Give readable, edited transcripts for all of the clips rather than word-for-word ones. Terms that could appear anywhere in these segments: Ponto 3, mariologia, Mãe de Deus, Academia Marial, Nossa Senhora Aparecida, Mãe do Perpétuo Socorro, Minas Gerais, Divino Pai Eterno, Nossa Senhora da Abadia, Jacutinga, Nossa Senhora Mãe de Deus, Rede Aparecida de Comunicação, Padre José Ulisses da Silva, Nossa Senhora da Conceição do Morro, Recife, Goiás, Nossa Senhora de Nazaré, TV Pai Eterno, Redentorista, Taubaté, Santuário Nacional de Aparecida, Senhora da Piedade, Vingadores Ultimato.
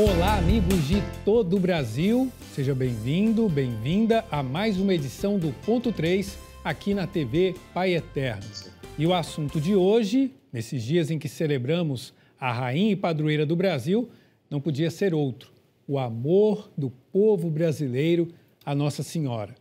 Olá, amigos de todo o Brasil. Seja bem-vindo, bem-vinda a mais uma edição do Ponto 3 aqui na TV Pai Eterno. E o assunto de hoje, nesses dias em que celebramos a rainha e padroeira do Brasil, não podia ser outro. O amor do povo brasileiro à Nossa Senhora.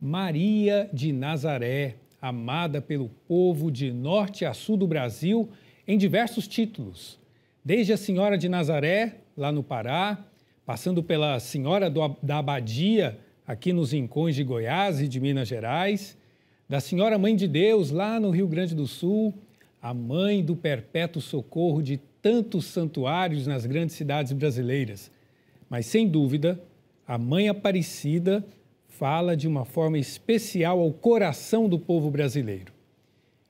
Maria de Nazaré, amada pelo povo de norte a sul do Brasil em diversos títulos. Desde a Senhora de Nazaré, lá no Pará, passando pela Senhora da Abadia, aqui nos rincões de Goiás e de Minas Gerais, da Senhora Mãe de Deus, lá no Rio Grande do Sul, a Mãe do Perpétuo Socorro de tantos santuários nas grandes cidades brasileiras. Mas, sem dúvida, a Mãe Aparecida fala de uma forma especial ao coração do povo brasileiro.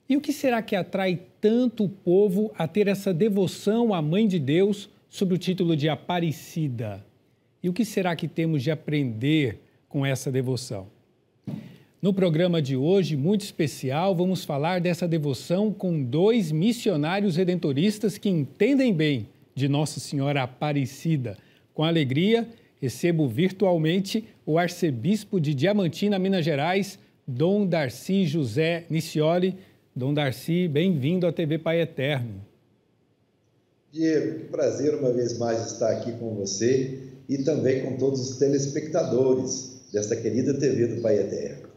E o que será que atrai tanto o povo a ter essa devoção à Mãe de Deus sob o título de Aparecida? E o que será que temos de aprender com essa devoção? No programa de hoje, muito especial, vamos falar dessa devoção com dois missionários redentoristas que entendem bem de Nossa Senhora Aparecida. Com alegria, recebo virtualmente o arcebispo de Diamantina, Minas Gerais, Dom Darcy José Nicioli. Dom Darcy, bem-vindo à TV Pai Eterno. Diego, que prazer uma vez mais estar aqui com você e também com todos os telespectadores desta querida TV do Pai Eterno.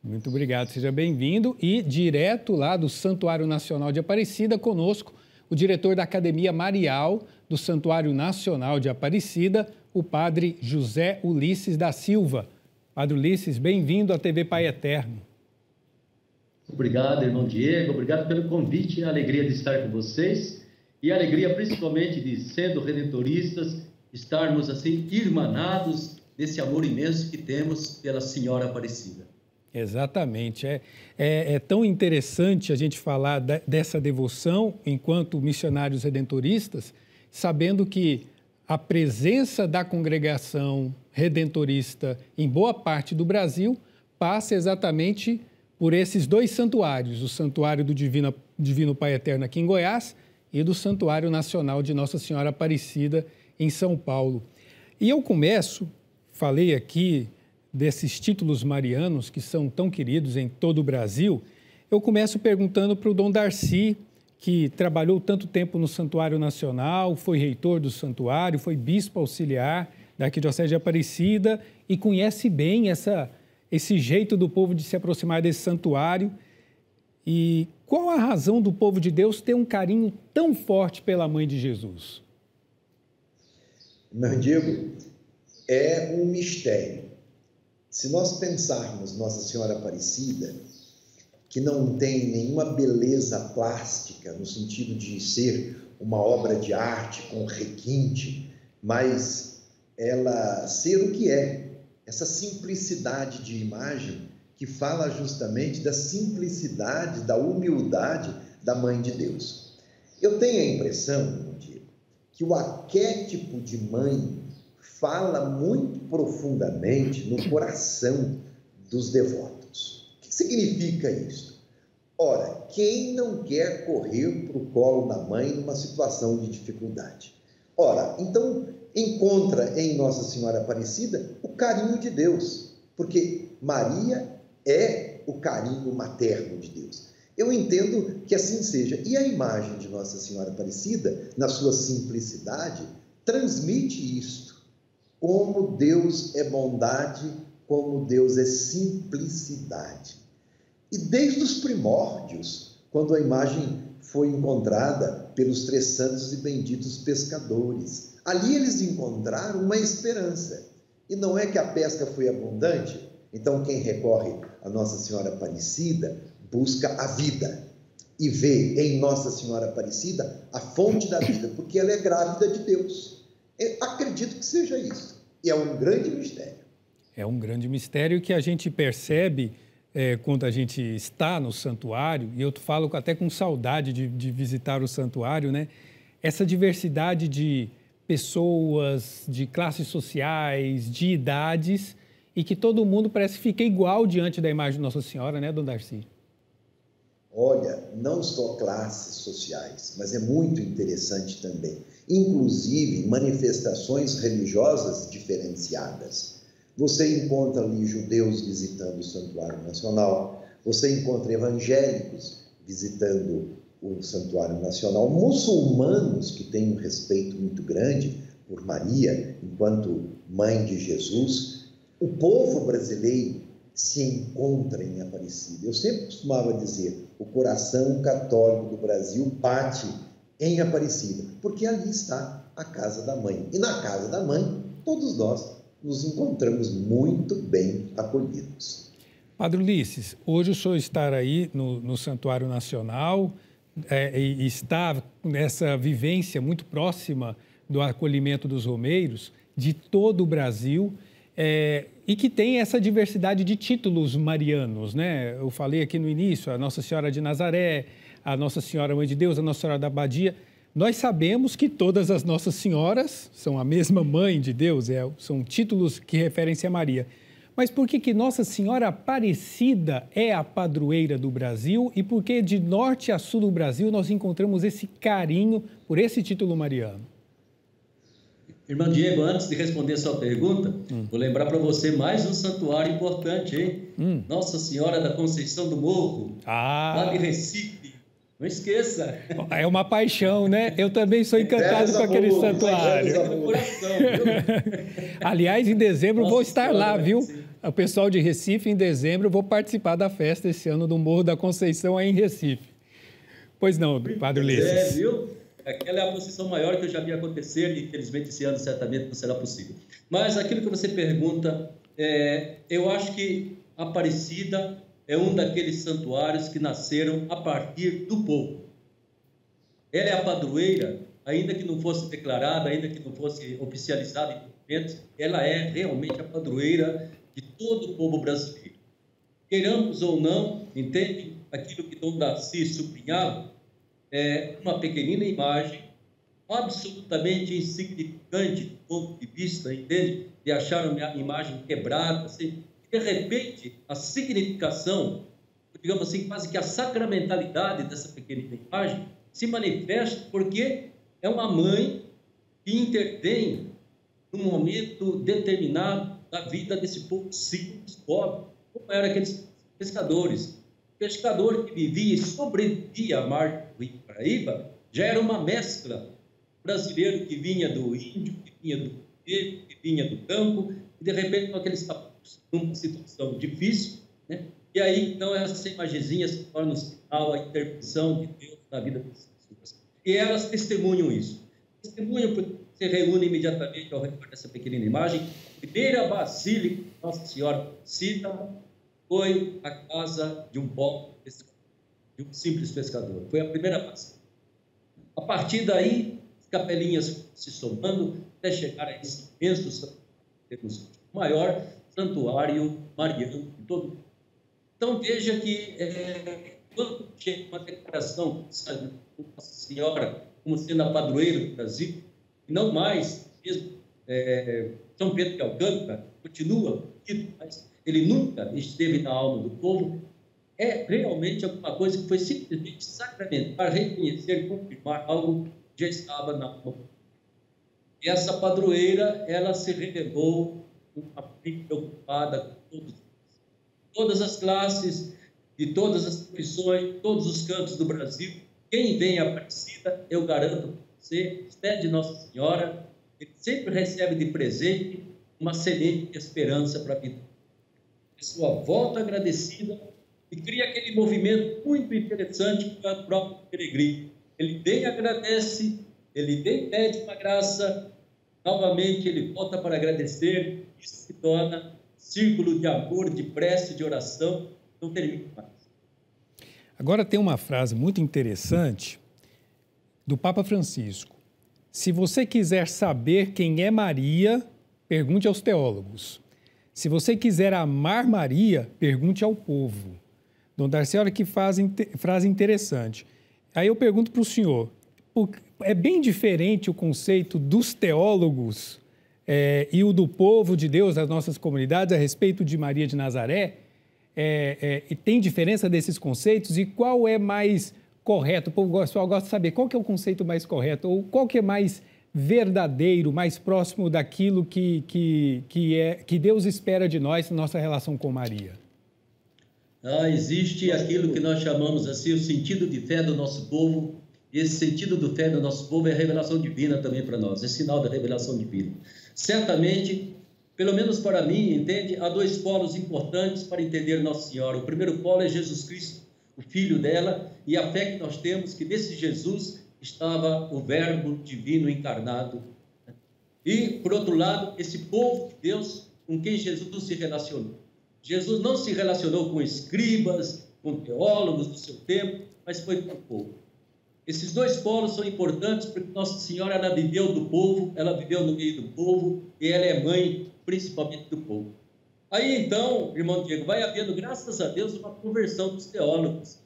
Muito obrigado, seja bem-vindo. E direto lá do Santuário Nacional de Aparecida, conosco, o diretor da Academia Marial do Santuário Nacional de Aparecida, o padre José Ulisses da Silva. Padre Ulisses, bem-vindo à TV Pai Eterno. Obrigado, irmão Diego. Obrigado pelo convite. A alegria de estar com vocês e a alegria, principalmente, de, sendo redentoristas, estarmos assim irmanados nesse amor imenso que temos pela Senhora Aparecida. Exatamente. É tão interessante a gente falar dessa devoção enquanto missionários redentoristas, sabendo que a presença da congregação redentorista em boa parte do Brasil passa exatamente por esses dois santuários, o Santuário do Divino Pai Eterno aqui em Goiás e do Santuário Nacional de Nossa Senhora Aparecida em São Paulo. E eu começo, falei aqui desses títulos marianos que são tão queridos em todo o Brasil, eu começo perguntando para o Dom Darcy, que trabalhou tanto tempo no Santuário Nacional, foi reitor do santuário, foi bispo auxiliar da Arquidiocese de Aparecida e conhece bem esse jeito do povo de se aproximar desse santuário. E qual a razão do povo de Deus ter um carinho tão forte pela Mãe de Jesus? Meu Diego, é um mistério. Se nós pensarmos Nossa Senhora Aparecida, que não tem nenhuma beleza plástica, no sentido de ser uma obra de arte com requinte, mas ela ser o que é, essa simplicidade de imagem que fala justamente da simplicidade, da humildade da Mãe de Deus. Eu tenho a impressão, meu Diego, que o arquétipo de mãe fala muito profundamente no coração dos devotos. O que significa isso? Ora, quem não quer correr para o colo da mãe numa situação de dificuldade? Ora, então encontra em Nossa Senhora Aparecida o carinho de Deus, porque Maria é o carinho materno de Deus. Eu entendo que assim seja. E a imagem de Nossa Senhora Aparecida, na sua simplicidade, transmite isto. Como Deus é bondade, como Deus é simplicidade. E desde os primórdios, quando a imagem foi encontrada pelos três santos e benditos pescadores, ali eles encontraram uma esperança. E não é que a pesca foi abundante? Então, quem recorre a Nossa Senhora Aparecida busca a vida e vê em Nossa Senhora Aparecida a fonte da vida, porque ela é grávida de Deus. Eu acredito que seja isso. E é um grande mistério. É um grande mistério que a gente percebe quando a gente está no santuário, e eu falo até com saudade de visitar o santuário, né? Essa diversidade de pessoas, de classes sociais, de idades, e que todo mundo parece que fica igual diante da imagem de Nossa Senhora, né, Dom Darcy? Olha, não só classes sociais, mas é muito interessante também. inclusive manifestações religiosas diferenciadas. Você encontra ali judeus visitando o Santuário Nacional, você encontra evangélicos visitando o Santuário Nacional, muçulmanos que têm um respeito muito grande por Maria, enquanto Mãe de Jesus. O povo brasileiro se encontra em Aparecida. Eu sempre costumava dizer, o coração católico do Brasil bate em Aparecida, porque ali está a Casa da Mãe. E na Casa da Mãe, todos nós nos encontramos muito bem acolhidos. Padre Ulisses, hoje o senhor está aí no Santuário Nacional, e está nessa vivência muito próxima do acolhimento dos romeiros de todo o Brasil, e que tem essa diversidade de títulos marianos, né? Eu falei aqui no início, a Nossa Senhora de Nazaré, a Nossa Senhora Mãe de Deus, a Nossa Senhora da Abadia. Nós sabemos que todas as Nossas Senhoras são a mesma Mãe de Deus, são títulos que referem-se a Maria. Mas por que Nossa Senhora Aparecida é a padroeira do Brasil e por que de norte a sul do Brasil nós encontramos esse carinho por esse título mariano? Irmão Diego, antes de responder a sua pergunta, vou lembrar para você mais um santuário importante, hein? Nossa Senhora da Conceição do Morro, lá de Recife. Não esqueça. É uma paixão, né? Eu também sou encantado com aquele santuário. Aliás, em dezembro vou estar lá, viu? O pessoal de Recife, em dezembro, vou participar da festa esse ano do Morro da Conceição aí em Recife. Pois não, Padre Ulisses. É, viu? Aquela é a posição maior que eu já vi acontecer e, infelizmente, esse ano certamente não será possível. Mas aquilo que você pergunta, eu acho que Aparecida é um daqueles santuários que nasceram a partir do povo. Ela é a padroeira, ainda que não fosse declarada, ainda que não fosse oficializada em documentos, ela é realmente a padroeira de todo o povo brasileiro. Queiramos ou não, entende? Aquilo que Dom Darcy sublinhava é uma pequenina imagem absolutamente insignificante do ponto de vista, entende? De achar uma imagem quebrada, assim. De repente, a significação, digamos assim, quase que a sacramentalidade dessa pequena imagem se manifesta porque é uma mãe que intervém num momento determinado da vida desse povo simples, pobre, como eram aqueles pescadores. O pescador que vivia e sobrevivia à margem do Rio Paraíba já era uma mescla brasileiro que vinha do índio, que vinha do negro, que vinha do campo, e de repente com aqueles numa situação difícil, né? E aí, então, essa imagenzinha se torna no sinal a intervenção de Deus na vida das pessoas. E elas testemunham isso. Testemunham porque se reúne imediatamente ao redor dessa pequenina imagem. A primeira basílica de Nossa Senhora Aparecida foi a casa de um pobre pescador, de um simples pescador. Foi a primeira basílica. A partir daí, as capelinhas se somando até chegar a esse imenso santuário maior, santuário mariano em todo o mundo. Então, veja que quando chega uma declaração de Nossa Senhora como sendo a padroeira do Brasil, e não mais, mesmo São Pedro de Alcântara continua, mas ele nunca esteve na alma do povo, é realmente alguma coisa que foi simplesmente sacramentar, reconhecer, confirmar algo que já estava na alma. E essa padroeira, ela se revelou uma mãe preocupada com todas as classes, de todas as profissões, de todos os cantos do Brasil. Quem vem a Aparecida, eu garanto para você, pede Nossa Senhora, ele sempre recebe de presente uma semente de esperança para a vida. A pessoa volta agradecida e cria aquele movimento muito interessante que é o próprio peregrino. Ele bem agradece, ele bem pede uma graça, novamente ele volta para agradecer. Isso se torna círculo de amor, de prece, de oração, não termina mais. Agora tem uma frase muito interessante do Papa Francisco. Se você quiser saber quem é Maria, pergunte aos teólogos. Se você quiser amar Maria, pergunte ao povo. Dom Darcy, olha que frase interessante. Aí eu pergunto para o senhor, é bem diferente o conceito dos teólogos e o do povo de Deus, das nossas comunidades, a respeito de Maria de Nazaré? E tem diferença desses conceitos? E qual é mais correto? O pessoal gosta de saber qual que é o conceito mais correto ou qual que é mais verdadeiro, mais próximo daquilo que Deus espera de nós na nossa relação com Maria? Existe aquilo que nós chamamos assim, o sentido de fé do nosso povo. Esse sentido de fé do nosso povo é a revelação divina também para nós, é sinal da revelação divina. Certamente, pelo menos para mim, entende, há dois polos importantes para entender Nossa Senhora. O primeiro polo é Jesus Cristo, o Filho dela, e a fé que nós temos que nesse Jesus estava o Verbo Divino encarnado. E, por outro lado, esse povo de Deus com quem Jesus se relacionou. Jesus não se relacionou com escribas, com teólogos do seu tempo, mas foi com o povo. Esses dois polos são importantes porque Nossa Senhora, ela viveu do povo, ela viveu no meio do povo e ela é mãe, principalmente, do povo. Aí, então, irmão Diego, vai havendo, graças a Deus, uma conversão dos teólogos.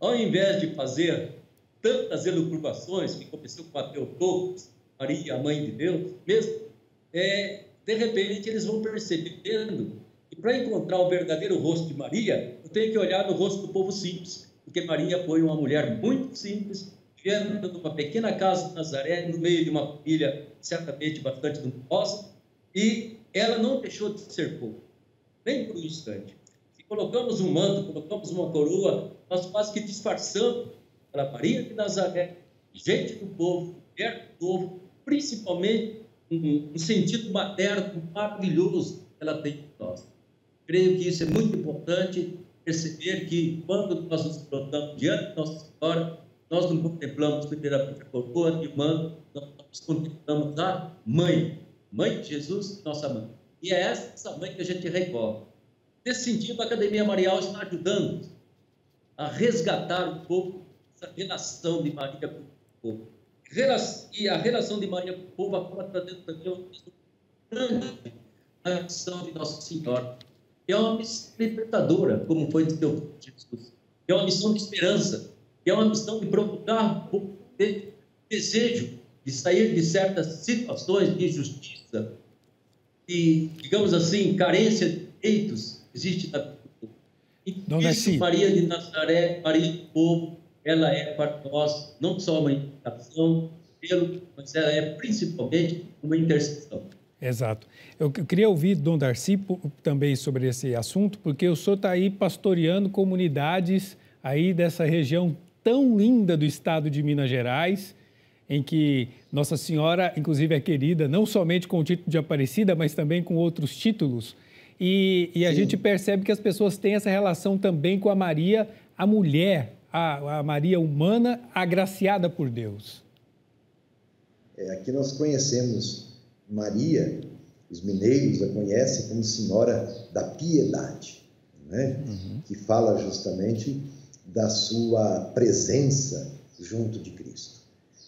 Ao invés de fazer tantas elucubrações, que começou com Mateus Poucos, Maria, a Mãe de Deus, mesmo, de repente eles vão percebendo que para encontrar o verdadeiro rosto de Maria, eu tenho que olhar no rosto do povo simples. Porque Maria foi uma mulher muito simples, vivendo numa pequena casa de Nazaré, no meio de uma família certamente bastante numerosa, e ela não deixou de ser povo, nem por um instante. Se colocamos um manto, colocamos uma coroa, nós quase que disfarçamos para Maria de Nazaré, gente do povo, mulher do povo, principalmente um sentido materno maravilhoso que ela tem de nós. Creio que isso é muito importante, perceber que quando nós nos plantamos diante de Nossa Senhora, nós não contemplamos primeiramente a coroa de manto, nós contemplamos a Mãe, Mãe de Jesus, nossa Mãe. E é essa Mãe que a gente recorre. Nesse sentido, a Academia Marial está ajudando a resgatar um pouco essa relação de Maria com o povo. E a relação de Maria com o povo acaba trazendo também uma grande ação de Nossa Senhora. É uma missão libertadora, como foi do teu Jesus. É uma missão de esperança. É uma missão de procurar o desejo de sair de certas situações de injustiça e, digamos assim, carência de direitos existe na vida do povo. E Maria de Nazaré, Maria do povo, ela é para nós não só uma indicação, mas ela é principalmente uma intercessão. Exato. Eu queria ouvir Dom Darcy também sobre esse assunto, porque o senhor está aí pastoreando comunidades aí dessa região tão linda do estado de Minas Gerais, em que Nossa Senhora, inclusive, é querida não somente com o título de Aparecida, mas também com outros títulos. E a Sim. gente percebe que as pessoas têm essa relação também com a Maria, a mulher, a Maria humana, agraciada por Deus. Aqui nós conhecemos Maria, os mineiros a conhecem como Senhora da Piedade, né? Uhum. Que fala justamente da sua presença junto de Cristo.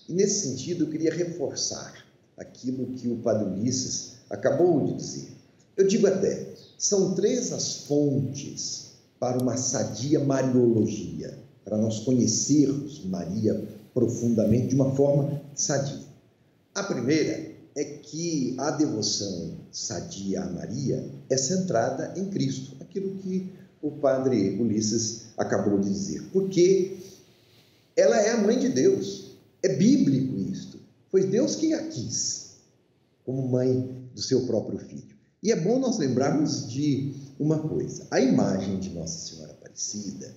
E nesse sentido, eu queria reforçar aquilo que o Padre Ulisses acabou de dizer. Eu digo até, são três as fontes para uma sadia mariologia, para nós conhecermos Maria profundamente de uma forma sadia. A primeira é que a devoção sadia a Maria é centrada em Cristo, aquilo que o Padre Ulisses acabou de dizer, porque ela é a Mãe de Deus, é bíblico isto, foi Deus quem a quis como mãe do seu próprio Filho. E é bom nós lembrarmos de uma coisa, a imagem de Nossa Senhora Aparecida,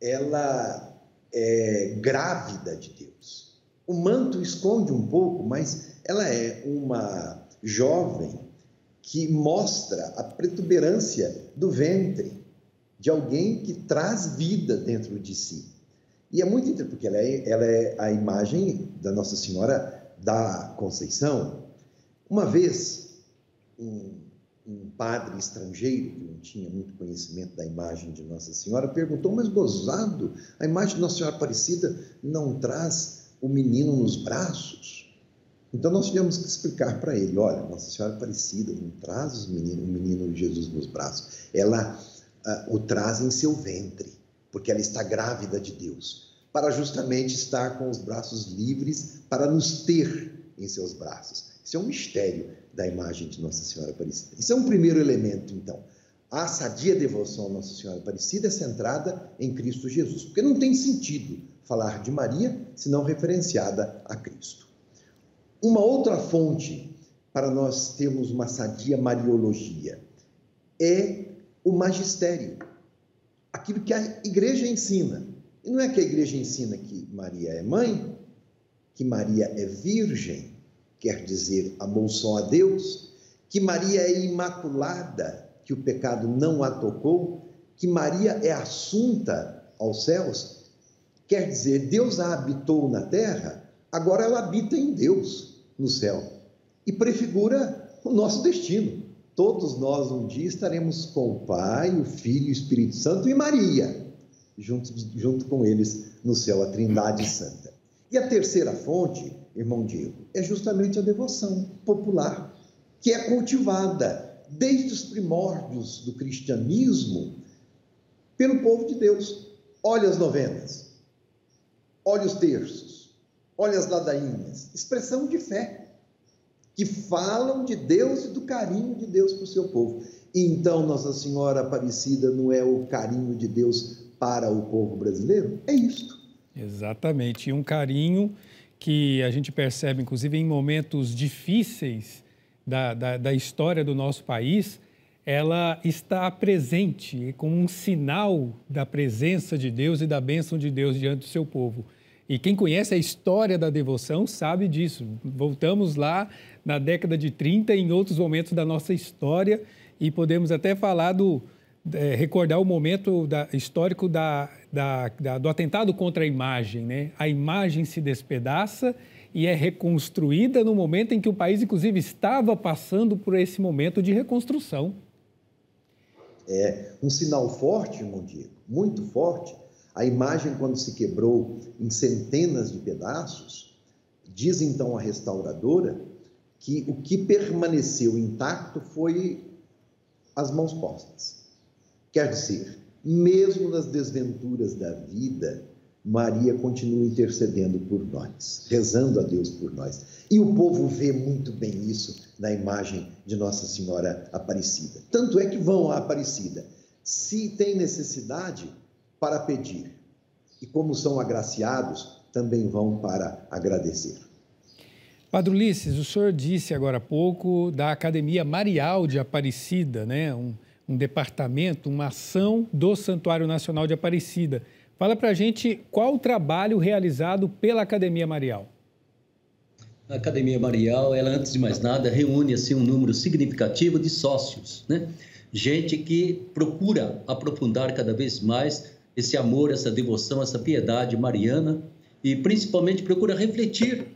ela é grávida de Deus. O manto esconde um pouco, mas ela é uma jovem que mostra a protuberância do ventre de alguém que traz vida dentro de si. E é muito interessante, porque ela é a imagem da Nossa Senhora da Conceição. Uma vez, um padre estrangeiro, que não tinha muito conhecimento da imagem de Nossa Senhora, perguntou, mas gozado, a imagem de Nossa Senhora Aparecida não traz o menino nos braços? Então, nós tivemos que explicar para ele, olha, Nossa Senhora Aparecida não traz os meninos, o menino Jesus nos braços, ela o traz em seu ventre, porque ela está grávida de Deus, para justamente estar com os braços livres, para nos ter em seus braços. Isso é um mistério da imagem de Nossa Senhora Aparecida. Isso é um primeiro elemento, então. A sadia devoção a Nossa Senhora Aparecida é centrada em Cristo Jesus, porque não tem sentido falar de Maria se não referenciada a Cristo. Uma outra fonte para nós termos uma sadia mariologia é o magistério, aquilo que a igreja ensina. E não é que a igreja ensina que Maria é mãe, que Maria é virgem, quer dizer, amou só a Deus, que Maria é imaculada, que o pecado não a tocou, que Maria é assunta aos céus, quer dizer, Deus a habitou na terra, agora ela habita em Deus, no céu, e prefigura o nosso destino. Todos nós um dia estaremos com o Pai, o Filho, o Espírito Santo e Maria, junto com eles no céu, a Trindade Santa. E a terceira fonte, irmão Diego, é justamente a devoção popular, que é cultivada desde os primórdios do cristianismo pelo povo de Deus. Olha as novenas, olha os terços, olha as ladainhas, expressão de fé, que falam de Deus e do carinho de Deus para o seu povo. E então, Nossa Senhora Aparecida não é o carinho de Deus para o povo brasileiro? É isto. Exatamente. E um carinho que a gente percebe, inclusive, em momentos difíceis da história do nosso país, ela está presente como um sinal da presença de Deus e da bênção de Deus diante do seu povo. E quem conhece a história da devoção sabe disso. Voltamos lá na década de 30, em outros momentos da nossa história, e podemos até falar recordar o momento histórico do atentado contra a imagem, né? A imagem se despedaça e é reconstruída no momento em que o país, inclusive, estava passando por esse momento de reconstrução. É um sinal forte, irmão Diego, muito forte. A imagem, quando se quebrou em centenas de pedaços, diz então a restauradora que o que permaneceu intacto foi as mãos postas. Quer dizer, mesmo nas desventuras da vida, Maria continua intercedendo por nós, rezando a Deus por nós. E o povo vê muito bem isso na imagem de Nossa Senhora Aparecida. Tanto é que vão à Aparecida. Se tem necessidade, para pedir. E como são agraciados, também vão para agradecer. Padre Ulisses, o senhor disse agora há pouco da Academia Marial de Aparecida, né? Um departamento, uma ação do Santuário Nacional de Aparecida. Fala para a gente qual o trabalho realizado pela Academia Marial. A Academia Marial, ela, antes de mais nada, reúne assim, um número significativo de sócios, né? Gente que procura aprofundar cada vez mais esse amor, essa devoção, essa piedade mariana e, principalmente, procura refletir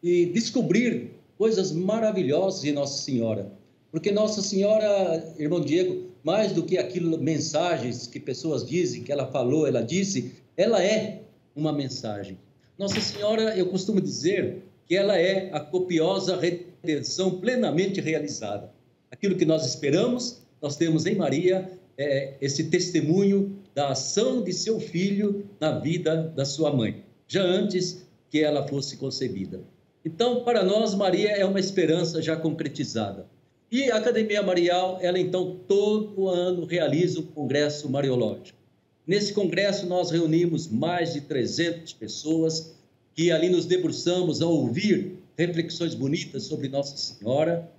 e descobrir coisas maravilhosas de Nossa Senhora. Porque Nossa Senhora, irmão Diego, mais do que aquilo, mensagens que pessoas dizem, que ela falou, ela disse, ela é uma mensagem. Nossa Senhora, eu costumo dizer que ela é a copiosa redenção plenamente realizada. Aquilo que nós esperamos, nós temos em Maria esse testemunho da ação de seu filho na vida da sua mãe, já antes que ela fosse concebida. Então, para nós, Maria é uma esperança já concretizada. E a Academia Marial, ela então todo ano realiza um congresso mariológico. Nesse congresso nós reunimos mais de 300 pessoas que ali nos debruçamos a ouvir reflexões bonitas sobre Nossa Senhora.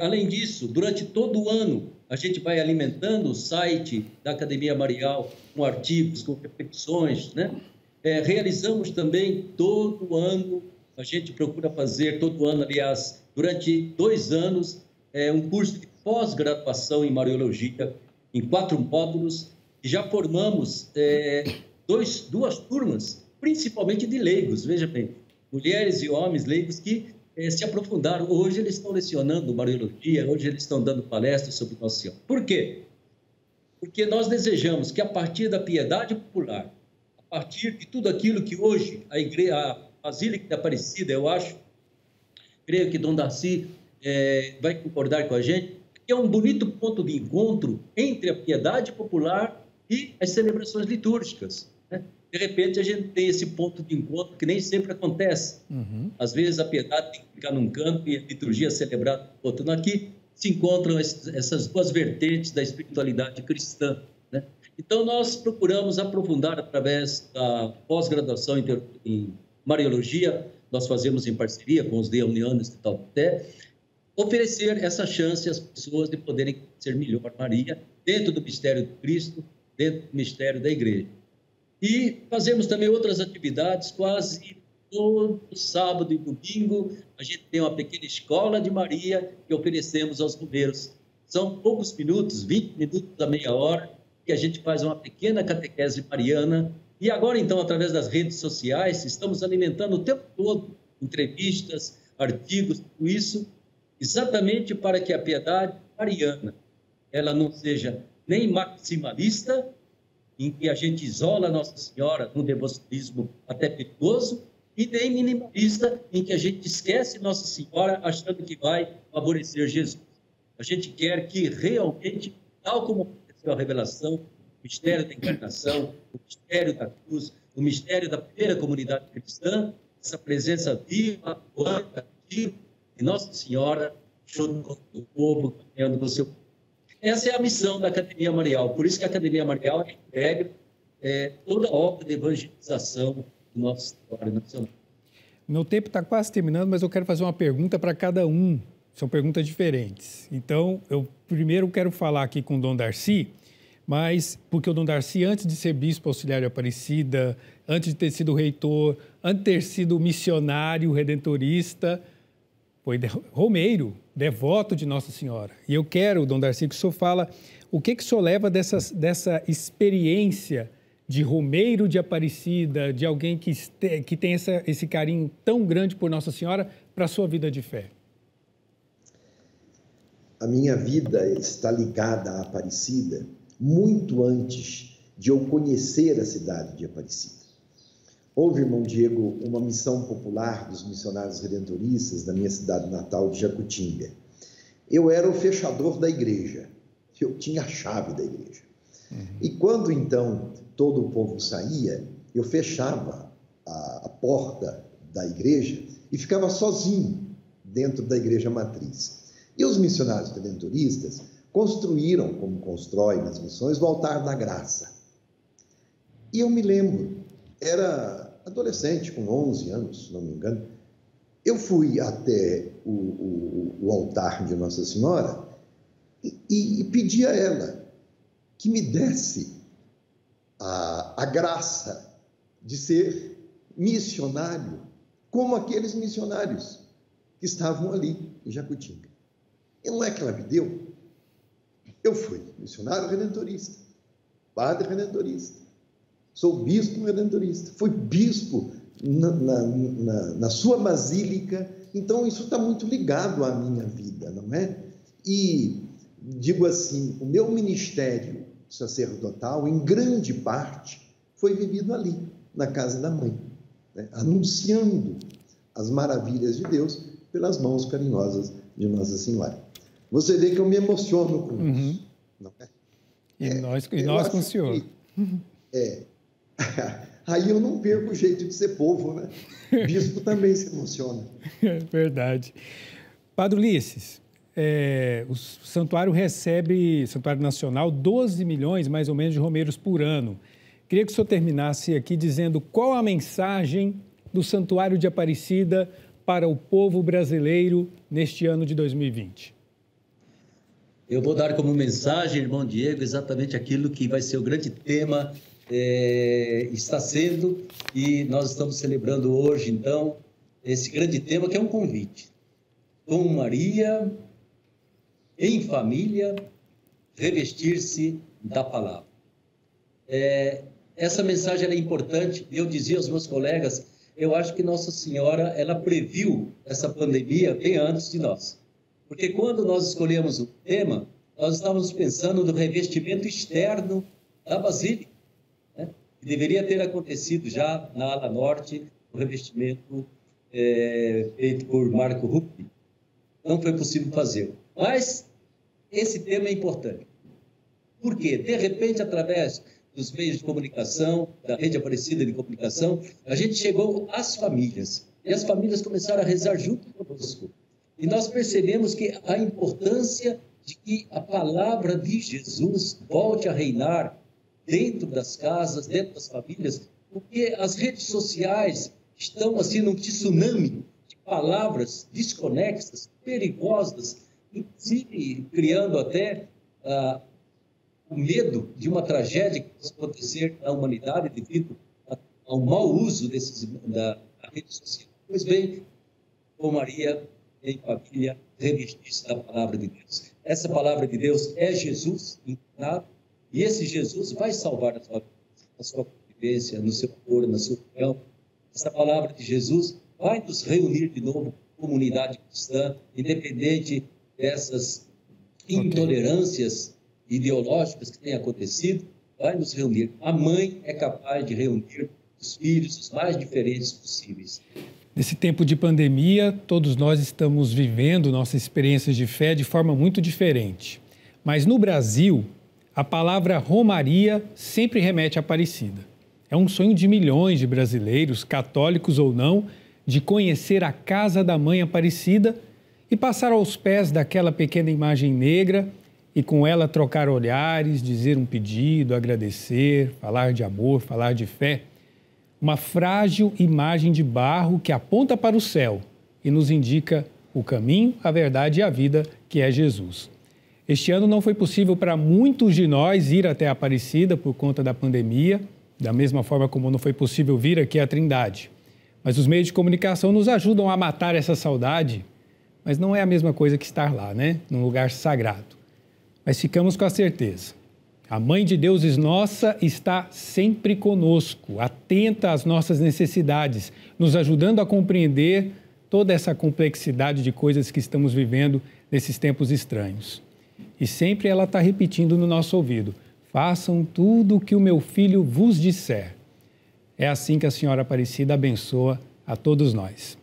Além disso, durante todo o ano, a gente vai alimentando o site da Academia Marial com artigos, com reflexões, né? Realizamos também todo ano, a gente procura fazer todo ano, aliás, durante 2 anos, um curso de pós-graduação em Mariologia, em 4 módulos, e já formamos 2 turmas, principalmente de leigos, veja bem, mulheres e homens leigos que se aprofundaram. Hoje eles estão lecionando Mariologia, hoje eles estão dando palestras sobre Nossa Senhora. Por quê? Porque nós desejamos que a partir da piedade popular, a partir de tudo aquilo que hoje a Basílica da Aparecida, eu acho, creio que Dom Darcy vai concordar com a gente, que é um bonito ponto de encontro entre a piedade popular e as celebrações litúrgicas, né? De repente, a gente tem esse ponto de encontro que nem sempre acontece. Uhum. Às vezes, a piedade tem que ficar num canto e a liturgia é celebrada no outro. Aqui se encontram essas 2 vertentes da espiritualidade cristã, né? Então, nós procuramos aprofundar, através da pós-graduação em Mariologia, nós fazemos em parceria com os leonianos de Taubaté, oferecer essa chance às pessoas de poderem ser melhor Maria dentro do mistério de Cristo, dentro do mistério da Igreja. E fazemos também outras atividades quase todo sábado e domingo. A gente tem uma pequena escola de Maria que oferecemos aos romeiros. São poucos minutos, 20 minutos a meia hora, que a gente faz uma pequena catequese mariana. E agora, então, através das redes sociais, estamos alimentando o tempo todo entrevistas, artigos, tudo isso, exatamente para que a piedade mariana ela não seja nem maximalista, em que a gente isola Nossa Senhora num devocionismo até perigoso, e nem minimalista, em que a gente esquece Nossa Senhora achando que vai favorecer Jesus. A gente quer que realmente, tal como aconteceu a revelação, o mistério da encarnação, o mistério da cruz, o mistério da primeira comunidade cristã, essa presença viva, ativa de Nossa Senhora, junto com o povo, caminhando com o seu povo. Essa é a missão da Academia Marial. Por isso que a Academia Marial integra toda a obra de evangelização do nosso território nacional. Meu tempo está quase terminando, mas eu quero fazer uma pergunta para cada um. São perguntas diferentes. Então, eu primeiro quero falar aqui com o Dom Darcy, mas porque o Dom Darcy, antes de ser bispo auxiliar de Aparecida, antes de ter sido reitor, antes de ter sido missionário, redentorista, foi romeiro, devoto de Nossa Senhora. E eu quero, Dom Darcy, que o senhor fala o que o senhor leva dessa experiência de romeiro de Aparecida, de alguém que tem esse carinho tão grande por Nossa Senhora, para a sua vida de fé. A minha vida está ligada à Aparecida muito antes de eu conhecer a cidade de Aparecida. Houve, irmão Diego, uma missão popular dos missionários redentoristas da minha cidade natal de Jacutinga. Eu era o fechador da igreja, eu tinha a chave da igreja. E quando, então, todo o povo saía, eu fechava a porta da igreja e ficava sozinho dentro da igreja matriz. E os missionários redentoristas construíram, como constrói nas missões, o altar da graça. E eu me lembro, era adolescente, com 11 anos, se não me engano, eu fui até o altar de Nossa Senhora e pedi a ela que me desse a graça de ser missionário, como aqueles missionários que estavam ali em Jacutinga. E não é que ela me deu. Eu fui missionário redentorista, padre redentorista, sou bispo redentorista, fui bispo na sua basílica. Então, isso está muito ligado à minha vida, não é? E digo assim, o meu ministério sacerdotal, em grande parte, foi vivido ali, na casa da mãe, né? Anunciando as maravilhas de Deus pelas mãos carinhosas de Nossa Senhora. Você vê que eu me emociono com isso. Não é? E nós com o senhor. Aí eu não perco o jeito de ser povo, né? O bispo também se emociona. É verdade. Padre Ulisses, o santuário recebe, Santuário Nacional, 12 milhões, mais ou menos, de romeiros por ano. Queria que o senhor terminasse aqui dizendo qual a mensagem do Santuário de Aparecida para o povo brasileiro neste ano de 2020. Eu vou dar como mensagem, irmão Diego, exatamente aquilo que vai ser o grande tema, está sendo, e nós estamos celebrando hoje, então, esse grande tema que é um convite. Com Maria, em família, revestir-se da palavra. Essa mensagem é importante. Eu dizia aos meus colegas, eu acho que Nossa Senhora, ela previu essa pandemia bem antes de nós. Porque quando nós escolhemos o tema, nós estávamos pensando no revestimento externo da Basílica, né? Que deveria ter acontecido já na ala norte, o revestimento feito por Marco Ruppi. Não foi possível fazer. Mas esse tema é importante. Por quê? De repente, através dos meios de comunicação, da Rede Aparecida de Comunicação, a gente chegou às famílias. E as famílias começaram a rezar junto conosco. E nós percebemos que a importância de que a palavra de Jesus volte a reinar dentro das casas, dentro das famílias, porque as redes sociais estão assim num tsunami de palavras desconexas, perigosas, inclusive criando até o medo de uma tragédia que possa acontecer na humanidade devido ao mau uso da rede social. Pois bem, com Maria em família, revestir-se da palavra de Deus. Essa palavra de Deus é Jesus encarnado, e esse Jesus vai salvar a sua vida, a sua convivência, no seu amor, na sua união. Essa palavra de Jesus vai nos reunir de novo, comunidade cristã, independente dessas intolerâncias ideológicas que têm acontecido, vai nos reunir. A mãe é capaz de reunir os filhos, os mais diferentes possíveis. Nesse tempo de pandemia, todos nós estamos vivendo nossas experiências de fé de forma muito diferente. Mas no Brasil, a palavra Romaria sempre remete à Aparecida. É um sonho de milhões de brasileiros, católicos ou não, de conhecer a casa da Mãe Aparecida e passar aos pés daquela pequena imagem negra e com ela trocar olhares, dizer um pedido, agradecer, falar de amor, falar de fé. Uma frágil imagem de barro que aponta para o céu e nos indica o caminho, a verdade e a vida, que é Jesus. Este ano não foi possível para muitos de nós ir até a Aparecida por conta da pandemia, da mesma forma como não foi possível vir aqui à Trindade. Mas os meios de comunicação nos ajudam a matar essa saudade, mas não é a mesma coisa que estar lá, né? Num lugar sagrado. Mas ficamos com a certeza. A Mãe de Deus nossa está sempre conosco, atenta às nossas necessidades, nos ajudando a compreender toda essa complexidade de coisas que estamos vivendo nesses tempos estranhos. E sempre ela está repetindo no nosso ouvido, façam tudo o que o meu filho vos disser. É assim que a Senhora Aparecida abençoa a todos nós.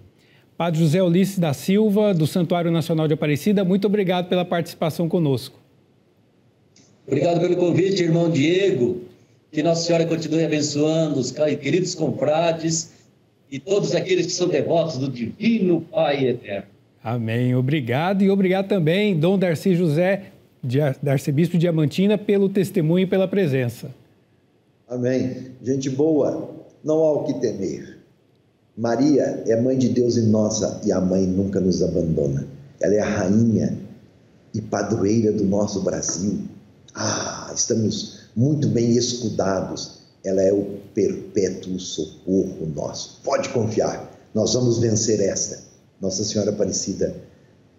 Padre José Ulisses da Silva, do Santuário Nacional de Aparecida, muito obrigado pela participação conosco. Obrigado pelo convite, irmão Diego, que Nossa Senhora continue abençoando os queridos confrades e todos aqueles que são devotos do Divino Pai Eterno. Amém. Obrigado, e obrigado também, Dom Darcy José, arcebispo de Diamantina, pelo testemunho e pela presença. Amém. Gente boa, não há o que temer. Maria é Mãe de Deus nossa, e a Mãe nunca nos abandona. Ela é a rainha e padroeira do nosso Brasil. Ah, estamos muito bem escudados. Ela é o perpétuo socorro nosso. Pode confiar, nós vamos vencer esta. Nossa Senhora Aparecida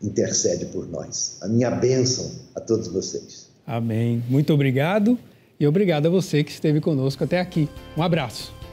intercede por nós. A minha bênção a todos vocês. Amém. Muito obrigado, e obrigado a você que esteve conosco até aqui. Um abraço.